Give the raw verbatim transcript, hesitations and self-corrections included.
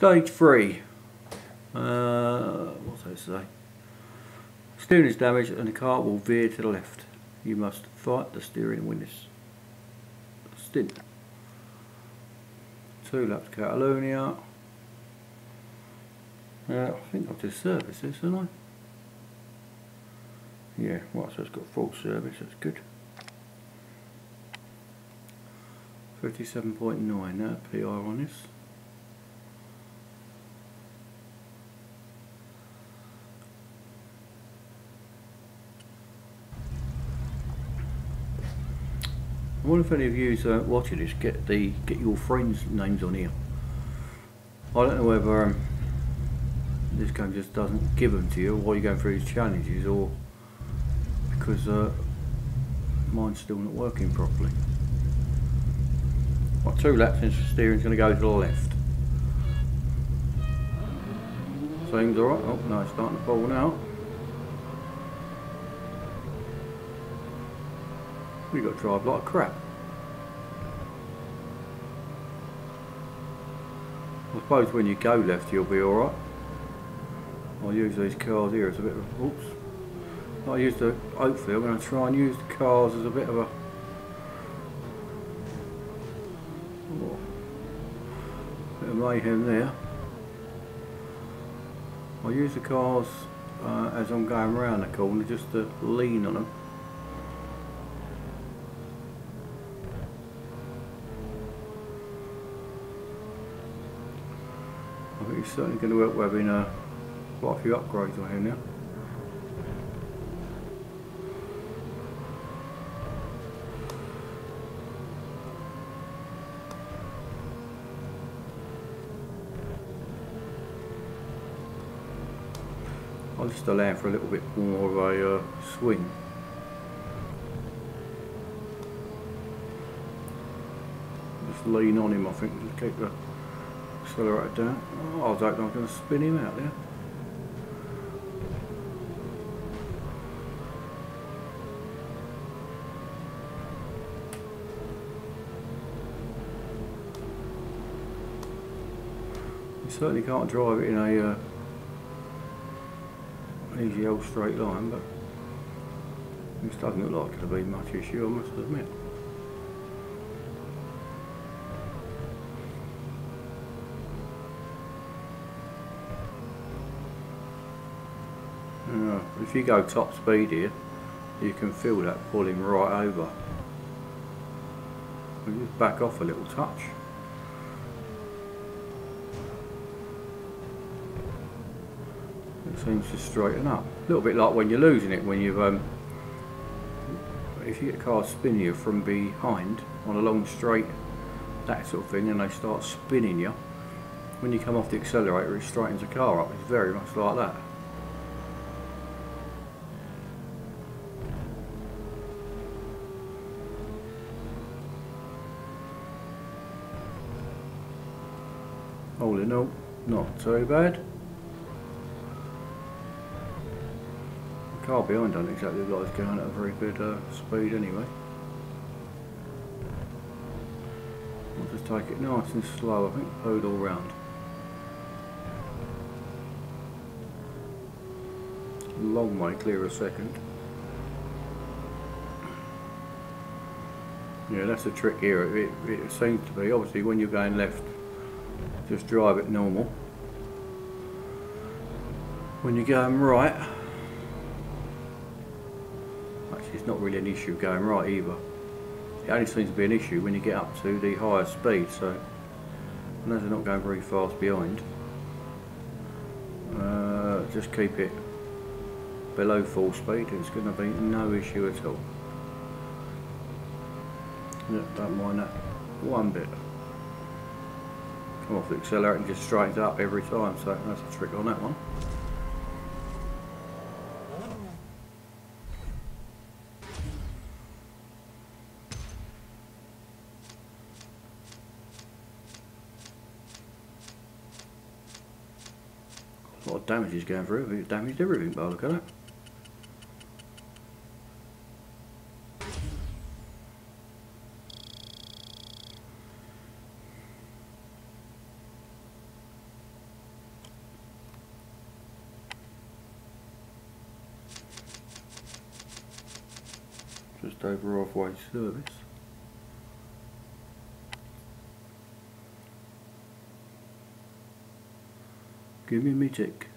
Stage three. Uh, what's that say? Steering is damaged and the car will veer to the left. You must fight the steering witness. Stint. Two laps Catalonia. Uh, I think I've disserviced this, haven't I? Yeah, right, so it's got full service, that's good. fifty-seven point nine, that P R on this. I wonder if any of you that uh, watch this get the get your friends' names on here. I don't know whether um, this game just doesn't give them to you while you're going through these challenges, or because uh, mine's still not working properly. Right, two laps and steering's going to go to the left. Seems alright. Oh no, it's starting to fall now. We've got to drive like crap. I suppose when you go left you'll be alright. I'll use these cars here as a bit of a, oops. I used to, hopefully I'm going to try and use the cars as a bit of a, oh, bit of mayhem there. I'll use the cars uh, as I'm going around the corner just to lean on them. I think it's certainly going to work well having uh, quite a few upgrades on here now. I'll just allow for a little bit more of a uh, swing. Just lean on him, I think, to keep the accelerator down. Oh, I was hoping I was going to spin him out there. You certainly can't drive it in a uh, easy old straight line, but this doesn't look like it'll be much issue, I must admit. Uh, if you go top speed here, you can feel that pulling right over. We just back off a little touch. It seems to straighten up. A little bit like when you're losing it, when you've um, if you get a car spinning you from behind on a long straight, that sort of thing, and they start spinning you. When you come off the accelerator, it straightens the car up. It's very much like that. All in all, not so bad. The car behind don't exactly look like it's going at a very good uh, speed anyway. I'll just take it nice and slow, I think, load all round. Long way clear a second. Yeah, that's the trick here. It, it seems to be, obviously, when you're going left, just drive it normal. When you're going right, actually it's not really an issue going right either. It only seems to be an issue when you get up to the higher speed, so and as they're not going very fast behind, uh, just keep it below full speed, it's going to be no issue at all. Yep, don't mind that one bit. Off the accelerator and just straightens up every time, so that's a trick on that one. A lot of damage is going through, it damaged everything by the look at it. just over halfway service. Give me me tick.